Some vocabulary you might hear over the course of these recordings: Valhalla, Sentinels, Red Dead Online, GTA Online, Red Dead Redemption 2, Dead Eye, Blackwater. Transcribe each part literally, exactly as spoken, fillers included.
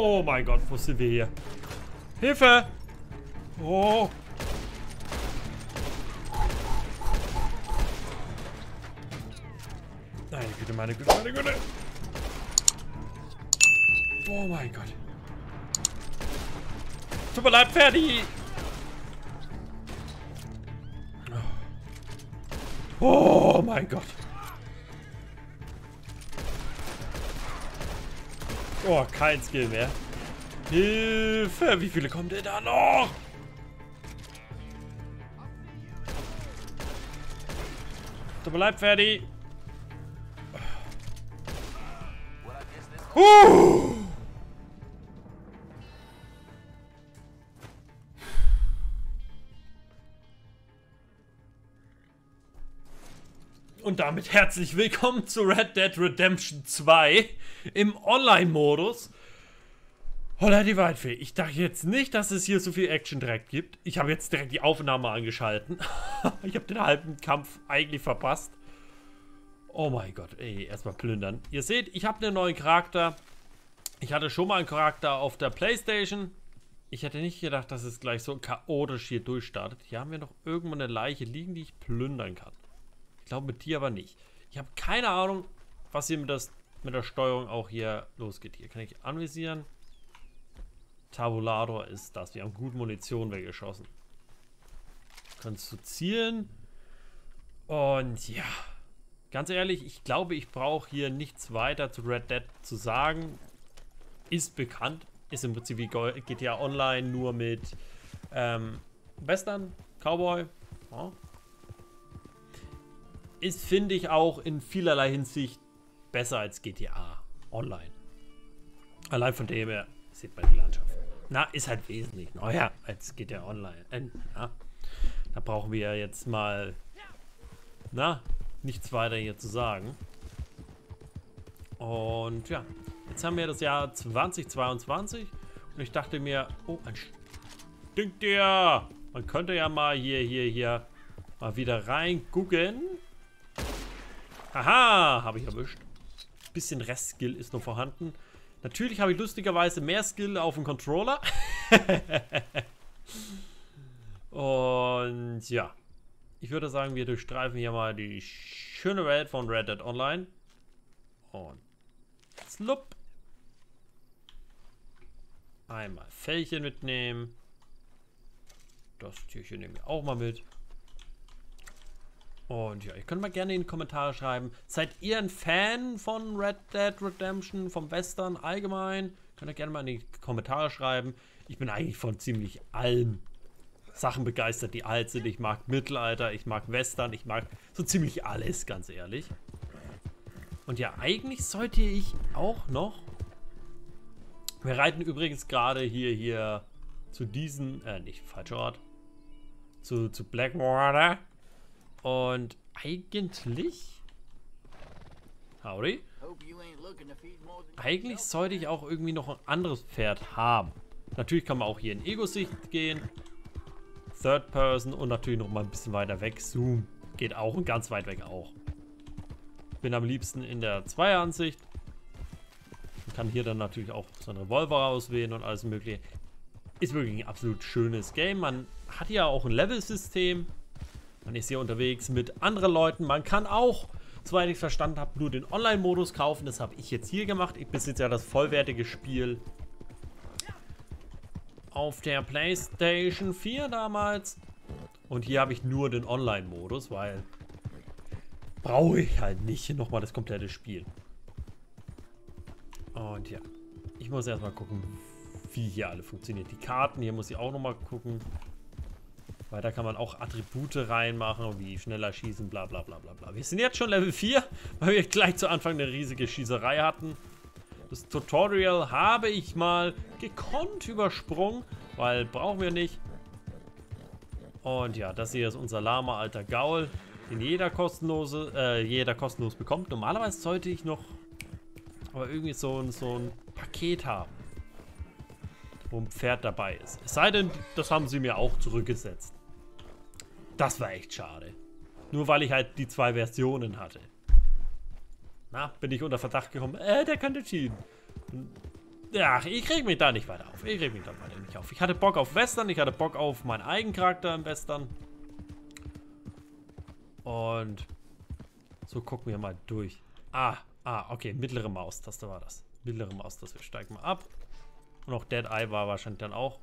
Oh mein Gott, wo sind wir hier? Hilfe! Oh! Nein, Güte, meine Güte, meine Güte! Oh mein Gott! Tut mir leid, Ferdi! Oh mein Gott! Oh, kein Skill mehr. Hilfe! Wie viele kommen denn da noch? Tut mir leid, Ferdi! Uh! Und damit herzlich willkommen zu Red Dead Redemption zwei im Online-Modus. Holla die Waldfee. Ich dachte jetzt nicht, dass es hier so viel Action direkt gibt. Ich habe jetzt direkt die Aufnahme angeschalten. Ich habe den halben Kampf eigentlich verpasst. Oh mein Gott, ey, erstmal plündern. Ihr seht, ich habe einen neuen Charakter. Ich hatte schon mal einen Charakter auf der Playstation. Ich hätte nicht gedacht, dass es gleich so chaotisch hier durchstartet. Hier haben wir noch irgendwo eine Leiche liegen, die ich plündern kann. Ich glaube mit dir aber nicht. Ich habe keine Ahnung, was hier mit, das, mit der Steuerung auch hier losgeht. Hier kann ich anvisieren. Tabulator ist das. Wir haben gut Munition weggeschossen. Kannst du zielen. Und ja. Ganz ehrlich, ich glaube, ich brauche hier nichts weiter zu Red Dead zu sagen. Ist bekannt. Ist im Prinzip wie G T A Online, nur mit ähm, Western, Cowboy. Ja. Ist, finde ich, auch in vielerlei Hinsicht besser als G T A Online. Allein von dem her sieht man die Landschaft. Na, ist halt wesentlich neuer als G T A Online. Äh, na, da brauchen wir jetzt mal... Na... nichts weiter hier zu sagen. Und ja, jetzt haben wir das Jahr zweitausendzweiundzwanzig und ich dachte mir, oh, ein stinkt der. Man könnte ja mal hier, hier, hier mal wieder reingucken. Aha, habe ich erwischt. Ein bisschen Restskill ist noch vorhanden. Natürlich habe ich lustigerweise mehr Skill auf dem Controller. Und ja. Ich würde sagen, wir durchstreifen hier mal die schöne Welt von Red Dead Online. Und slupp. Einmal Fällchen mitnehmen. Das Türchen nehmen wir auch mal mit. Und ja, ihr könnt mal gerne in die Kommentare schreiben. Seid ihr ein Fan von Red Dead Redemption, vom Western allgemein? Könnt ihr gerne mal in die Kommentare schreiben. Ich bin eigentlich von ziemlich allem Sachen begeistert, die alt sind. Ich mag Mittelalter, ich mag Western, ich mag so ziemlich alles, ganz ehrlich. Und ja, eigentlich sollte ich auch noch... Wir reiten übrigens gerade hier, hier zu diesem... Äh, nicht, falscher Ort. Zu, zu Blackwater. Und eigentlich... Howdy. Eigentlich sollte ich auch irgendwie noch ein anderes Pferd haben. Natürlich kann man auch hier in Ego-Sicht gehen. Third Person und natürlich noch mal ein bisschen weiter weg. Zoom geht auch und ganz weit weg auch. Bin am liebsten in der Zweieransicht. Man kann hier dann natürlich auch so einen Revolver auswählen und alles mögliche. Ist wirklich ein absolut schönes Game. Man hat ja auch ein Level-System. Man ist hier unterwegs mit anderen Leuten. Man kann auch, soweit ich verstanden habe, nur den Online-Modus kaufen. Das habe ich jetzt hier gemacht. Ich besitze ja das vollwertige Spiel auf der Playstation vier damals. Und hier habe ich nur den Online-Modus, weil brauche ich halt nicht nochmal das komplette Spiel. Und ja, ich muss erstmal gucken, wie hier alle funktioniert. Die Karten, hier muss ich auch nochmal gucken. Weil da kann man auch Attribute reinmachen, wie schneller schießen, bla bla bla bla bla. Wir sind jetzt schon Level vier, weil wir gleich zu Anfang eine riesige Schießerei hatten. Das Tutorial habe ich mal gekonnt übersprungen, weil brauchen wir nicht. Und ja, das hier ist unser Lama, alter Gaul, den jeder kostenlose, äh, jeder kostenlos bekommt. Normalerweise sollte ich noch aber irgendwie so ein, so ein Paket haben, wo ein Pferd dabei ist. Es sei denn, das haben sie mir auch zurückgesetzt. Das war echt schade. Nur weil ich halt die zwei Versionen hatte. Na, bin ich unter Verdacht gekommen. Äh, der kann nicht schieben. Ach, ich krieg mich da nicht weiter auf. Ich krieg mich da weiter nicht auf. Ich hatte Bock auf Western, ich hatte Bock auf meinen eigenen Charakter im Western. Und so gucken wir mal durch. Ah, ah, okay, mittlere Maustaste war das. Mittlere Maustaste, wir steigen mal ab. Und auch Dead Eye war wahrscheinlich dann auch.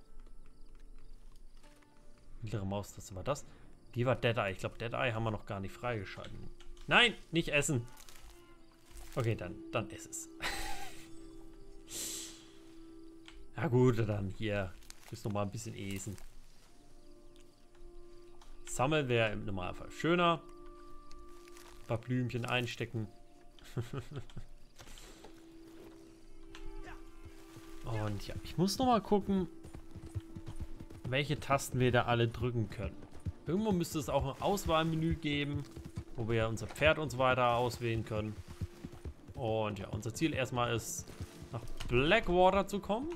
Mittlere Maustaste war das. Die war Dead Eye. Ich glaube, Dead Eye haben wir noch gar nicht freigeschalten. Nein, nicht essen. Okay, dann, dann ist es. Ja gut, dann hier. Ist noch mal ein bisschen Essen. Sammeln wäre im Normalfall schöner. Ein paar Blümchen einstecken. Und ja, ich muss noch mal gucken, welche Tasten wir da alle drücken können. Irgendwo müsste es auch ein Auswahlmenü geben, wo wir unser Pferd und so weiter auswählen können. Und ja, unser Ziel erstmal ist, nach Blackwater zu kommen.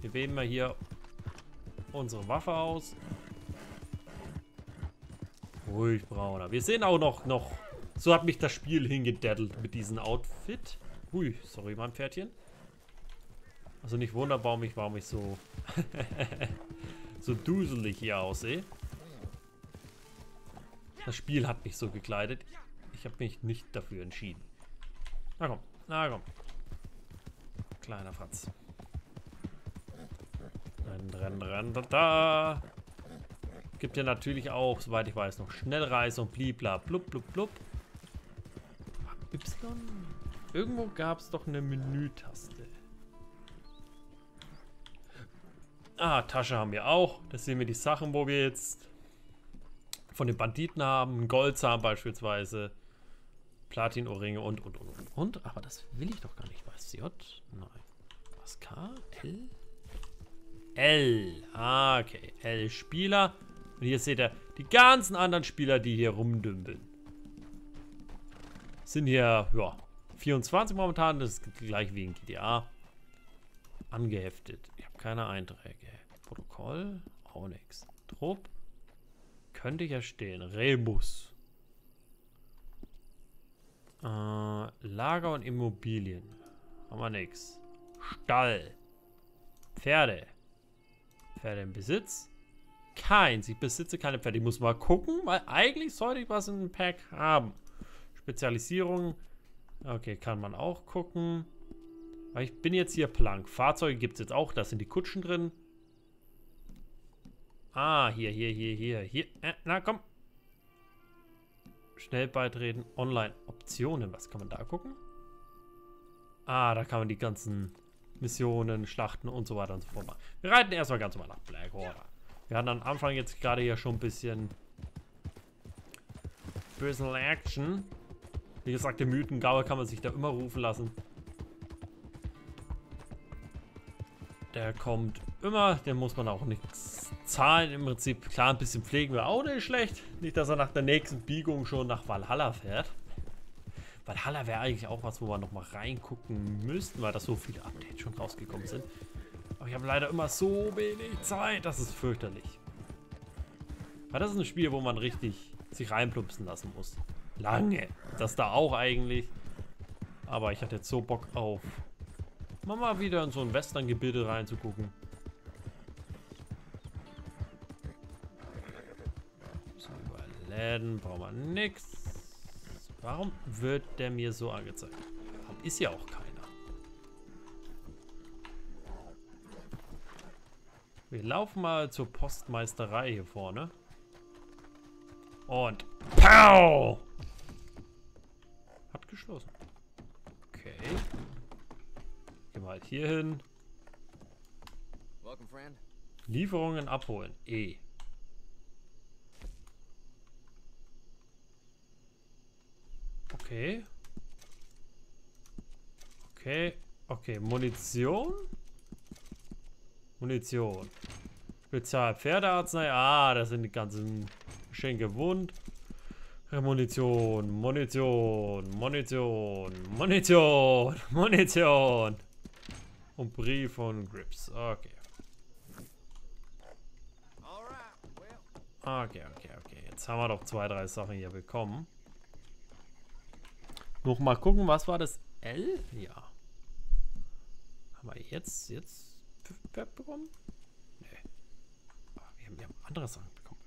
Wir wählen mal hier unsere Waffe aus. Ruhig, Brauner. Wir sehen auch noch, noch. So hat mich das Spiel hingedaddelt mit diesem Outfit. Hui, sorry, mein Pferdchen. Also nicht wundern, warum ich, warum ich so, so duselig hier aussehe. Das Spiel hat mich so gekleidet. Ich habe mich nicht dafür entschieden. Na komm, na komm. Kleiner Fratz. Renn, renn, renn, da, da. Gibt ja natürlich auch, soweit ich weiß, noch Schnellreise und blibla, blub, blub, blub. Y? Irgendwo gab es doch eine Menütaste. Ah, Tasche haben wir auch. Das sind mir die Sachen, wo wir jetzt von den Banditen haben. Einen Goldzahn beispielsweise. Platinohrringe und, und, und, und, und. Aber das will ich doch gar nicht. Was J? Nein. Was K? L? L. Ah, okay. L Spieler. Und hier seht ihr die ganzen anderen Spieler, die hier rumdümpeln. Sind hier, ja, vierundzwanzig momentan. Das ist gleich wie in G T A. Angeheftet. Ich habe keine Einträge. Protokoll. Auch nichts. Trupp. Könnte ich ja stehen. Rebus. Äh, Lager und Immobilien. Haben wir nichts. Stall. Pferde. Pferde im Besitz. Keins. Ich besitze keine Pferde. Ich muss mal gucken, weil eigentlich sollte ich was in dem Pack haben. Spezialisierung. Okay, kann man auch gucken. Aber ich bin jetzt hier plank. Fahrzeuge gibt es jetzt auch. Da sind die Kutschen drin. Ah, hier, hier, hier, hier, hier. Äh, na, komm. Schnell beitreten. Online-Optionen. Was kann man da gucken? Ah, da kann man die ganzen Missionen, Schlachten und so weiter und so fort machen. Wir reiten erstmal ganz normal nach Blackwater. Wir hatten am Anfang jetzt gerade hier schon ein bisschen bisschen Action. Wie gesagt, den Mythengaue kann man sich da immer rufen lassen. Der kommt immer, den muss man auch nichts zahlen. Im Prinzip, klar, ein bisschen pflegen wir auch nicht schlecht. Nicht, dass er nach der nächsten Biegung schon nach Valhalla fährt. Valhalla wäre eigentlich auch was, wo wir nochmal reingucken müssten, weil da so viele Updates schon rausgekommen sind. Aber ich habe leider immer so wenig Zeit, das ist fürchterlich. Aber das ist ein Spiel, wo man richtig sich reinplumpsen lassen muss. Lange. Das da auch eigentlich. Aber ich hatte jetzt so Bock auf, mal wieder in so ein Western-Gebilde reinzugucken. So, überladen, brauchen wir nichts. Warum wird der mir so angezeigt? Warum ist ja auch keiner? Wir laufen mal zur Postmeisterei hier vorne. Und pow! Hat geschlossen. Okay. Gehen wir halt hier hin. Lieferungen abholen. E. Okay. Okay. Okay. Munition. Munition. Spezial Pferdearznei. Ah, das sind die ganzen Geschenke wund. Munition. Munition. Munition. Munition. Munition. Und Brief von Grips. Okay. Okay, okay, okay. Jetzt haben wir doch zwei, drei Sachen hier bekommen. Nochmal gucken, was war das? L? Ja. Haben Haben wir jetzt, jetzt bekommen? Nee. Ach, wir, haben, wir haben andere Sachen bekommen.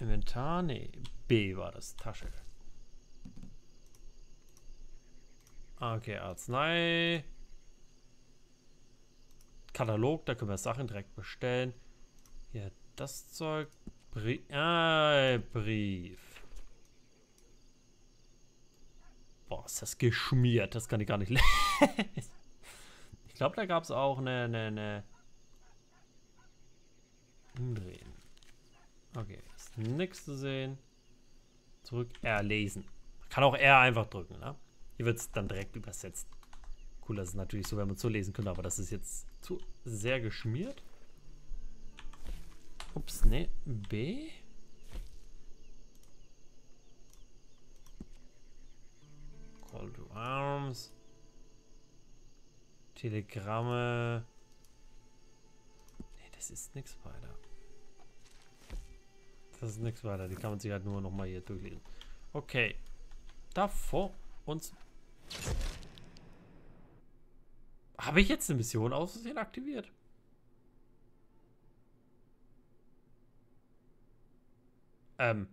Inventar, nee. B war das, Tasche. Okay, Arznei. Katalog, da können wir Sachen direkt bestellen. Hier, das Zeug. Brie ah, Brief. Boah, ist das geschmiert. Das kann ich gar nicht lesen. Ich glaube, da gab es auch eine, eine, eine... Umdrehen. Okay, ist nichts zu sehen. Zurück, R lesen. Man kann auch R einfach drücken, ne? Hier wird es dann direkt übersetzt. Cool, das ist natürlich so, wenn man es so lesen könnte, aber das ist jetzt zu sehr geschmiert. Ups, ne, B. Call to Arms. Telegramme. Ne, das ist nichts weiter. Das ist nichts weiter, die kann man sich halt nur nochmal hier durchlesen. Okay, da vor uns... Habe ich jetzt eine Mission aus Versehen aktiviert? Ähm.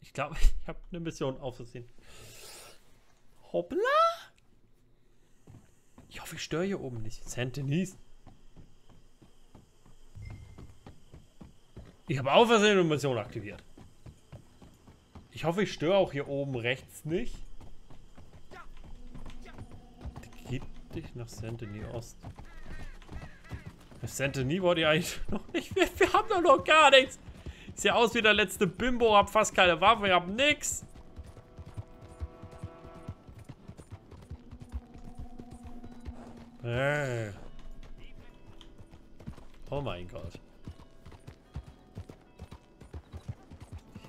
Ich glaube, ich habe eine Mission aus Versehen. Hoppla! Ich hoffe, ich störe hier oben nicht. Sentinels. Ich habe aus Versehen eine Mission aktiviert. Ich hoffe, ich störe auch hier oben rechts nicht. Nach Sentinel Ost. Sentinel wollte ich eigentlich noch nicht. Wir, wir haben doch noch gar nichts. Sieht aus wie der letzte Bimbo. Hab fast keine Waffe. Ich hab nix. Oh mein Gott.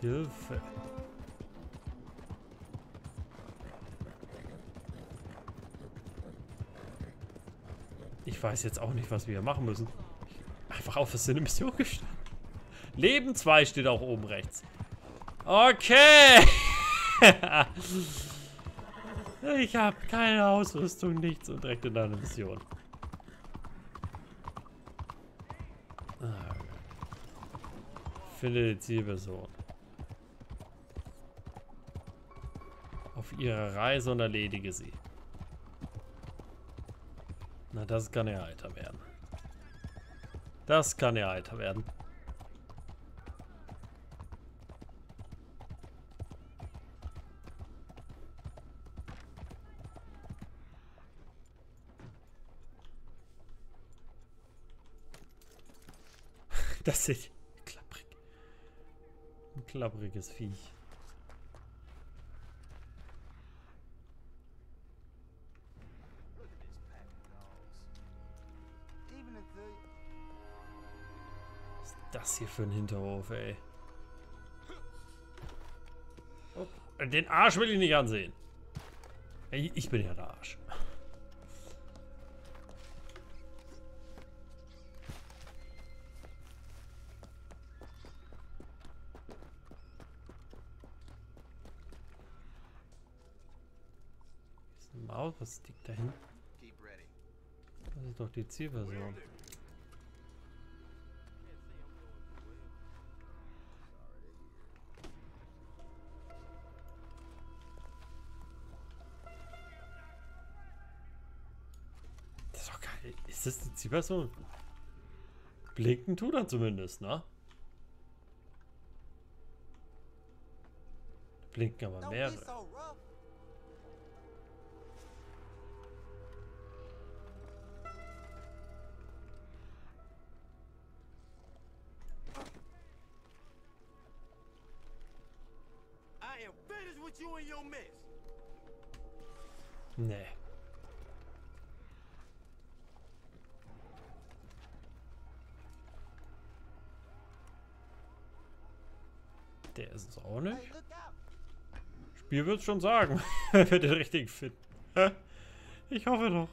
Hilfe. Ich weiß jetzt auch nicht, was wir hier machen müssen. Einfach auf das Mission gestanden. Leben zwei steht auch oben rechts. Okay. Ich habe keine Ausrüstung, nichts und direkt in deine Mission. Finde die Zielperson. Auf ihrer Reise und erledige sie. Na, das kann ja heiter werden. Das kann ja heiter werden. Das ist klapprig. Ein klappriges Viech. Was hier für ein Hinterhof, ey. Oh, den Arsch will ich nicht ansehen. Ey, ich bin ja der Arsch. Ist eine Maus, was liegt da hinten? Das ist doch die Zielversion. Ist das die Zielperson? Blinken tut er zumindest, ne? Blinken aber mehrere. Nee. Der ist es auch nicht. Das Spiel wird es schon sagen, wenn wir den richtigen finden. Ich hoffe doch.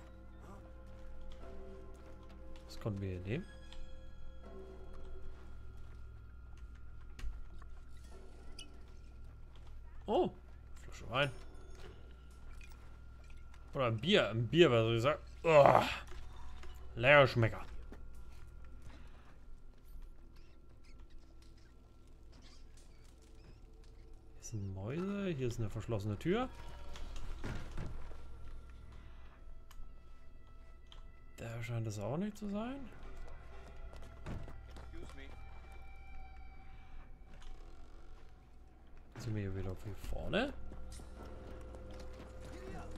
Was konnten wir hier nehmen? Oh, Flasche Wein. Oder ein Bier, ein Bier, was ich gesagt. Oh, lecker Schmecker. Hier sind Mäuse, hier ist eine verschlossene Tür. Da scheint es auch nicht zu sein. Sind wir hier wieder von vorne?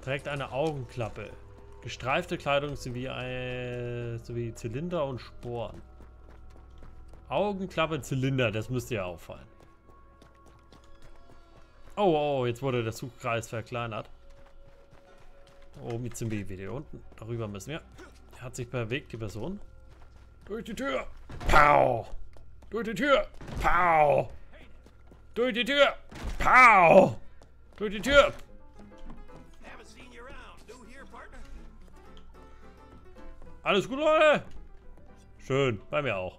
Trägt eine Augenklappe. Gestreifte Kleidung sowie, ein, sowie Zylinder und Sporen. Augenklappe, Zylinder, das müsste ja auffallen. Oh, oh, jetzt wurde der Zugkreis verkleinert. Oben zum B-Video unten. Darüber müssen wir. Hat sich bewegt, die Person. Durch die Tür! Pow! Durch die Tür! Pow! Durch die Tür! Pow! Durch die Tür! Alles gut, Leute? Schön, bei mir auch.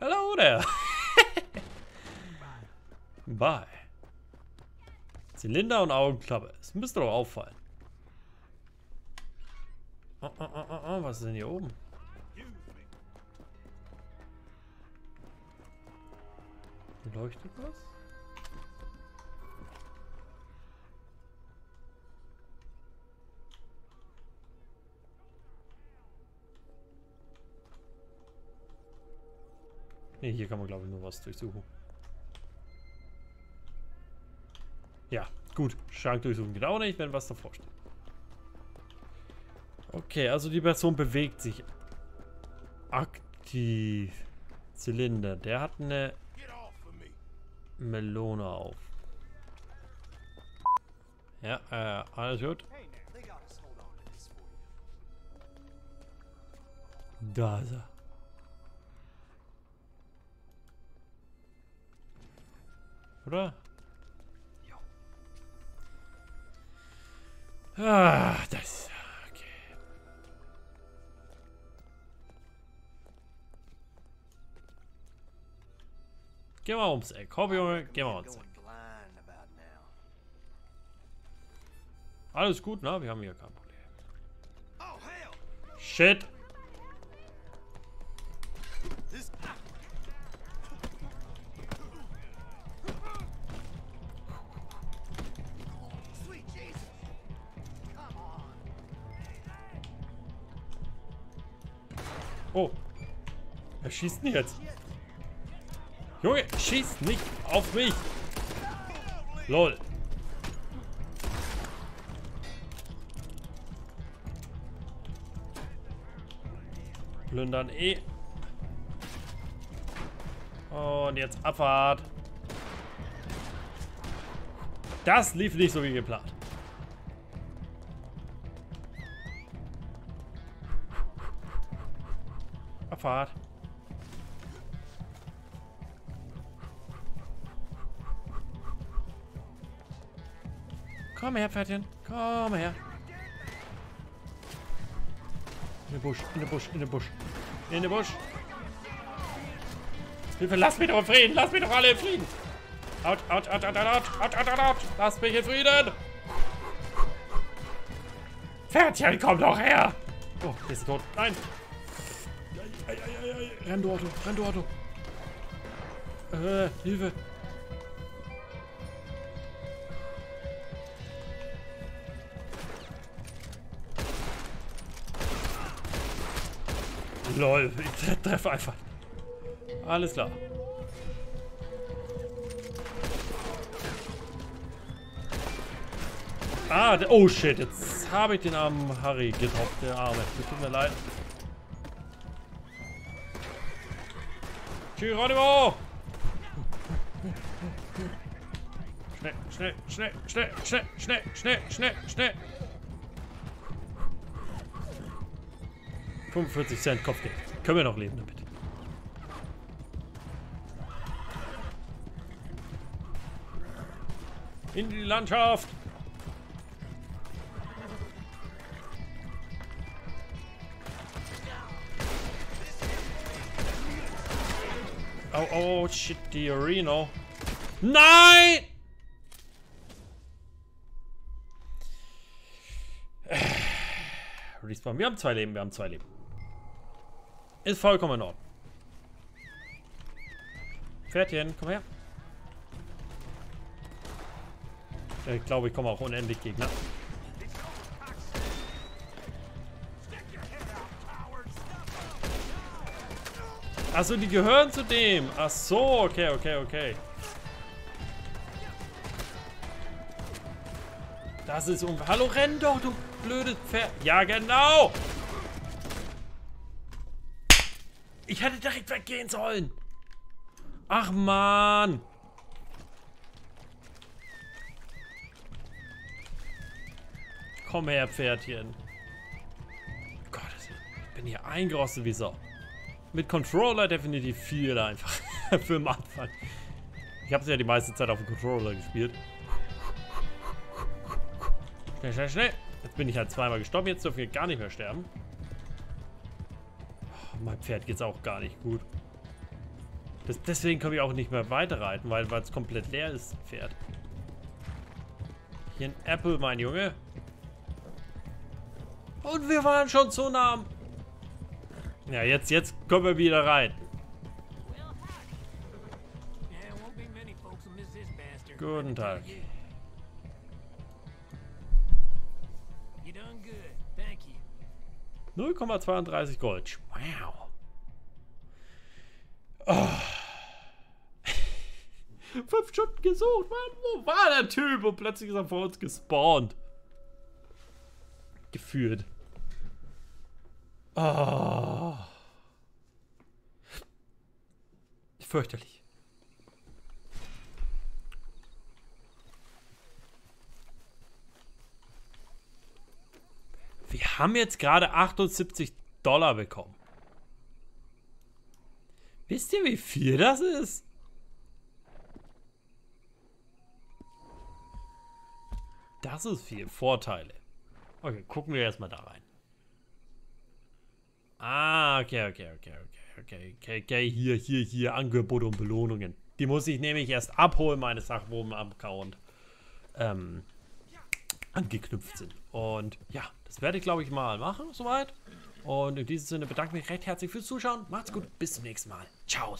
Hello there! Bye. Zylinder und Augenklappe. Es müsste doch auffallen. Oh, oh, oh, oh, was ist denn hier oben? Hier leuchtet was? Ne, hier kann man glaube ich nur was durchsuchen. Ja, gut. Schrank durchsuchen geht auch nicht, wenn was davor steht. Okay, also die Person bewegt sich aktiv. Zylinder, der hat eine Melone auf. Ja, äh, alles gut. Da ist er. Oder? Jo. Ah, das. Geh mal ums Eck. Komm, Junge, geh mal ums Eck. Alles gut, ne? Wir haben hier kein Problem. Shit. Oh. Er schießt nicht jetzt. Junge, schieß nicht auf mich! Lol. Plündern eh. Und jetzt Abfahrt. Das lief nicht so wie geplant. Abfahrt. Komm her, Pferdchen. Komm her. In den Busch, in den Busch, in den Busch. In den Busch. Hilfe, lass mich doch in Frieden. Lass mich doch alle in Frieden. Out, out, out, out, out, out, out, out, out. Lass mich in Frieden. Pferdchen, komm doch her. Oh, der ist tot. Nein. Renn, du Otto. Renn, du Otto. Äh, Hilfe. Lol, ich treffe einfach. Alles klar. Ah, der, oh shit, jetzt habe ich den armen Harry getroffen, der Arme. Tut mir leid. Geronimo! Schnell, schnell, schnell, schnell, schnell, schnell, schnell, schnell, schnell. fünfundvierzig Cent Kopfgeld. Können wir noch leben damit. In die Landschaft! Oh, oh, shit, die Arena. Nein! nichts machen. Wir haben zwei Leben, wir haben zwei Leben. Ist vollkommen in Ordnung. Pferdchen, komm her. Ja, ich glaube, ich komme auch unendlich Gegner. Achso, die gehören zu dem. Ach so, okay, okay, okay. Das ist un... Hallo, renn doch, du blödes Pferd. Ja, genau. Ich hätte direkt weggehen sollen. Ach, Mann. Komm her, Pferdchen. Gott, ich bin hier eingerostet wie Sau. Mit Controller definitiv viel einfach. Für den Anfang. Ich habe es ja die meiste Zeit auf dem Controller gespielt. Schnell, schnell, schnell. Jetzt bin ich halt zweimal gestorben. Jetzt dürfen wir gar nicht mehr sterben. Oh, mein Pferd geht's auch gar nicht gut. Das, deswegen kann ich auch nicht mehr weiterreiten, weil es komplett leer ist, Pferd. Hier ein Apple, mein Junge. Und wir waren schon so nah. Ja, jetzt, jetzt kommen wir wieder rein. Guten Tag. null Komma zweiunddreißig Gold. Wow. Oh. Fünf Stunden gesucht. Wo war der Typ? Und plötzlich ist er vor uns gespawnt. Geführt. Oh. Fürchterlich. Wir haben jetzt gerade achtundsiebzig Dollar bekommen. Wisst ihr, wie viel das ist? Das ist viel. Vorteile. Okay, gucken wir erstmal da rein. Ah, okay, okay, okay, okay, okay, okay, okay, hier, hier, hier, Angebote und Belohnungen. Die muss ich nämlich erst abholen, meine Sachen, wo im Account ähm, angeknüpft sind. Und ja, das werde ich, glaube ich, mal machen, soweit. Und in diesem Sinne bedanke ich mich recht herzlich fürs Zuschauen. Macht's gut, bis zum nächsten Mal. Ciao.